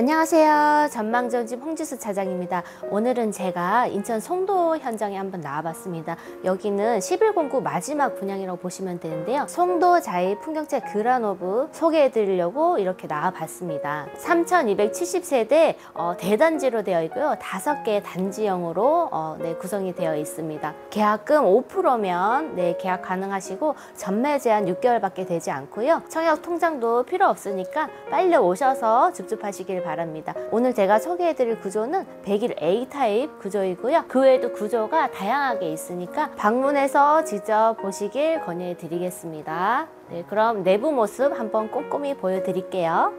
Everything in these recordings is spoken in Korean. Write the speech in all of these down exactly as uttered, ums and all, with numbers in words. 안녕하세요. 전망좋은집 홍지수 차장입니다. 오늘은 제가 인천 송도 현장에 한번 나와봤습니다. 여기는 십일 공구 마지막 분양이라고 보시면 되는데요. 송도자이 풍경채 그라노브 소개해드리려고 이렇게 나와봤습니다. 삼천이백칠십 세대 어, 대단지로 되어 있고요. 다섯 개의 단지형으로 어, 네, 구성이 되어 있습니다. 계약금 오 퍼센트면 네, 계약 가능하시고 전매 제한 육 개월밖에 되지 않고요. 청약 통장도 필요 없으니까 빨리 오셔서 줍줍하시길 바랍니다. 바랍니다. 오늘 제가 소개해드릴 구조는 백일 에이 타입 구조이고요. 그 외에도 구조가 다양하게 있으니까 방문해서 직접 보시길 권유해드리겠습니다. 네, 그럼 내부 모습 한번 꼼꼼히 보여드릴게요.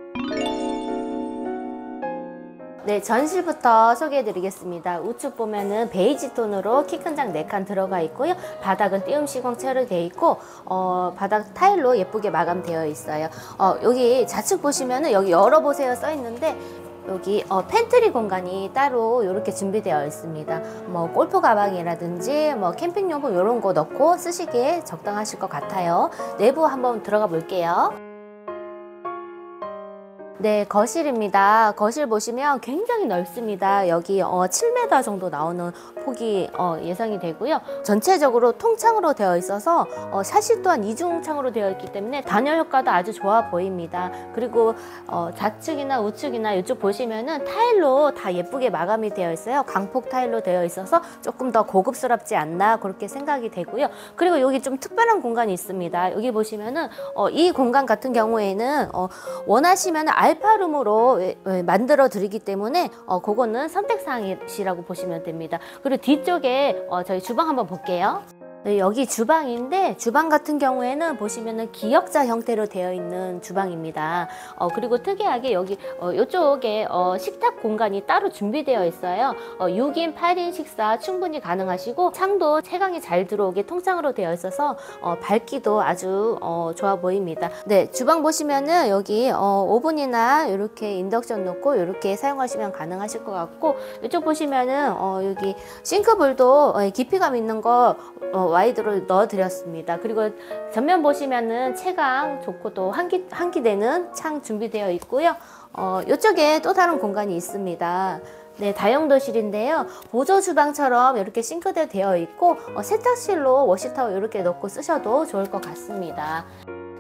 네, 전실부터 소개해드리겠습니다. 우측 보면은 베이지 톤으로 키 큰 장 네 칸 들어가 있고요. 바닥은 띄움 시공채로 되어 있고 어, 바닥 타일로 예쁘게 마감되어 있어요. 어, 여기 좌측 보시면은 여기 열어보세요 써 있는데 여기 어, 팬트리 공간이 따로 이렇게 준비되어 있습니다. 뭐 골프 가방이라든지 뭐 캠핑용품 이런 거 넣고 쓰시기에 적당하실 것 같아요. 내부 한번 들어가 볼게요. 네, 거실입니다. 거실 보시면 굉장히 넓습니다. 여기 어, 칠 미터 정도 나오는 폭이 어, 예상이 되고요. 전체적으로 통창으로 되어 있어서 어, 샷시 또한 이중창으로 되어 있기 때문에 단열 효과도 아주 좋아 보입니다. 그리고 어, 좌측이나 우측이나 이쪽 보시면은 타일로 다 예쁘게 마감이 되어 있어요. 강폭 타일로 되어 있어서 조금 더 고급스럽지 않나 그렇게 생각이 되고요. 그리고 여기 좀 특별한 공간이 있습니다. 여기 보시면은 어, 이 공간 같은 경우에는 어, 원하시면 알파룸으로 만들어 드리기 때문에 어, 그거는 선택사항이시라고 보시면 됩니다. 그리고 뒤쪽에 어, 저희 주방 한번 볼게요. 네, 여기 주방인데 주방 같은 경우에는 보시면은 기역자 형태로 되어 있는 주방입니다. 어, 그리고 특이하게 여기 어, 이쪽에 어, 식탁 공간이 따로 준비되어 있어요. 어, 육 인 팔 인 식사 충분히 가능하시고 창도 채광이 잘 들어오게 통창으로 되어 있어서 어, 밝기도 아주 어, 좋아 보입니다. 네, 주방 보시면은 여기 어, 오븐이나 이렇게 인덕션 놓고 이렇게 사용하시면 가능하실 것 같고 이쪽 보시면은 어, 여기 싱크볼도 어, 깊이감 있는 거 어, 와이드로 넣어드렸습니다. 그리고 전면 보시면은 채광 좋고 또 환기, 환기되는 창 준비되어 있고요. 어, 이쪽에 또 다른 공간이 있습니다. 네, 다용도실인데요. 보조 주방처럼 이렇게 싱크대 되어 있고 어, 세탁실로 워시타워 이렇게 넣고 쓰셔도 좋을 것 같습니다.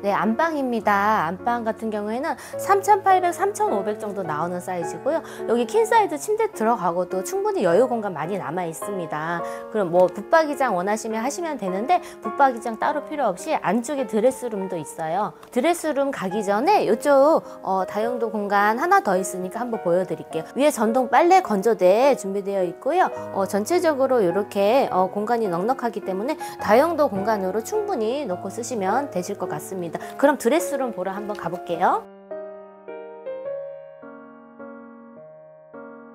네, 안방입니다. 안방 같은 경우에는 삼천팔백, 삼천오백 정도 나오는 사이즈고요. 여기 킹사이즈 침대 들어가고도 충분히 여유 공간 많이 남아 있습니다. 그럼 뭐 붙박이장 원하시면 하시면 되는데 붙박이장 따로 필요 없이 안쪽에 드레스룸도 있어요. 드레스룸 가기 전에 이쪽 어, 다용도 공간 하나 더 있으니까 한번 보여드릴게요. 위에 전동 빨래 건조대 준비되어 있고요. 어, 전체적으로 이렇게 어, 공간이 넉넉하기 때문에 다용도 공간으로 충분히 넣고 쓰시면 되실 것 같습니다. 그럼 드레스룸 보러 한번 가볼게요.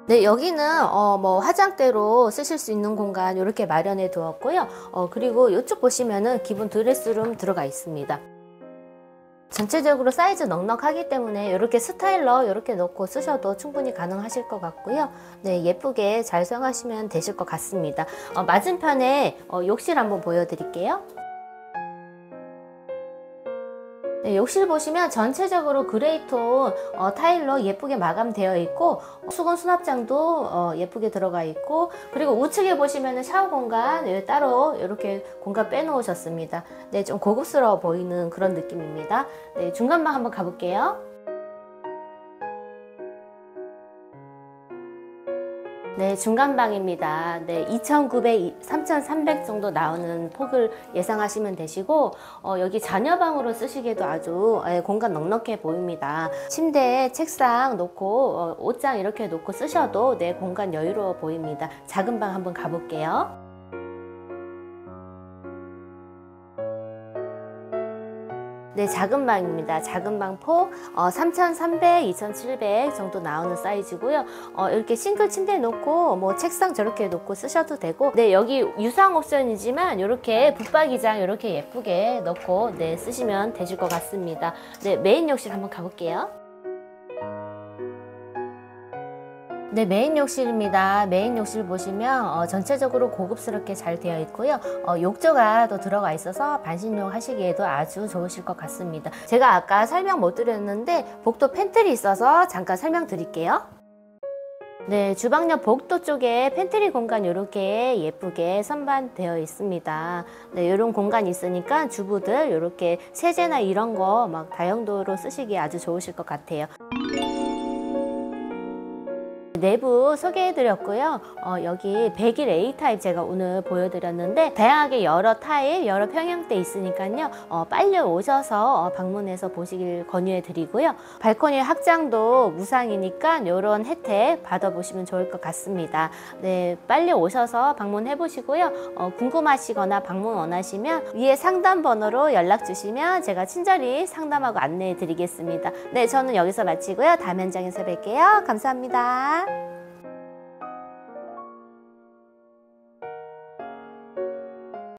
네, 여기는 어, 뭐 화장대로 쓰실 수 있는 공간 이렇게 마련해 두었고요. 어, 그리고 이쪽 보시면은 기본 드레스룸 들어가 있습니다. 전체적으로 사이즈 넉넉하기 때문에 이렇게 스타일러 이렇게 넣고 쓰셔도 충분히 가능하실 것 같고요. 네, 예쁘게 잘 사용하시면 되실 것 같습니다. 어, 맞은편에 어, 욕실 한번 보여드릴게요. 네, 욕실 보시면 전체적으로 그레이톤 어, 타일로 예쁘게 마감되어 있고 어, 수건 수납장도 어, 예쁘게 들어가 있고 그리고 우측에 보시면 샤워 공간 예, 따로 이렇게 공간 빼놓으셨습니다. 네, 좀 고급스러워 보이는 그런 느낌입니다. 네, 중간방 한번 가볼게요. 네, 중간방입니다. 네, 이천구백, 삼천삼백 정도 나오는 폭을 예상하시면 되시고 어, 여기 자녀방으로 쓰시기에도 아주 예, 공간 넉넉해 보입니다. 침대에 책상 놓고 어, 옷장 이렇게 놓고 쓰셔도 네, 공간 여유로워 보입니다. 작은 방 한번 가볼게요. 네, 작은 방입니다. 작은 방 폭 어, 삼천삼백, 이천칠백 정도 나오는 사이즈고요. 어, 이렇게 싱글 침대 놓고 뭐 책상 저렇게 놓고 쓰셔도 되고 네, 여기 유상 옵션이지만 이렇게 붙박이장 이렇게 예쁘게 넣고 네, 쓰시면 되실 것 같습니다. 네, 메인 욕실 한번 가볼게요. 네, 메인 욕실입니다. 메인 욕실 보시면 어, 전체적으로 고급스럽게 잘 되어 있고요. 어, 욕조가 또 들어가 있어서 반신욕 하시기에도 아주 좋으실 것 같습니다. 제가 아까 설명 못 드렸는데 복도 팬트리 있어서 잠깐 설명드릴게요. 네, 주방 옆 복도 쪽에 팬트리 공간 이렇게 예쁘게 선반되어 있습니다. 네, 이런 공간 있으니까 주부들 이렇게 세제나 이런 거 막 다용도로 쓰시기 아주 좋으실 것 같아요. 내부 소개해드렸고요. 어, 여기 백일 에이 타입 제가 오늘 보여드렸는데 다양하게 여러 타입, 여러 평형대 있으니까요. 어, 빨리 오셔서 방문해서 보시길 권유해드리고요. 발코니 확장도 무상이니까 이런 혜택 받아보시면 좋을 것 같습니다. 네, 빨리 오셔서 방문해보시고요. 어, 궁금하시거나 방문 원하시면 위에 상담 번호로 연락 주시면 제가 친절히 상담하고 안내해드리겠습니다. 네, 저는 여기서 마치고요. 다음 현장에서 뵐게요. 감사합니다.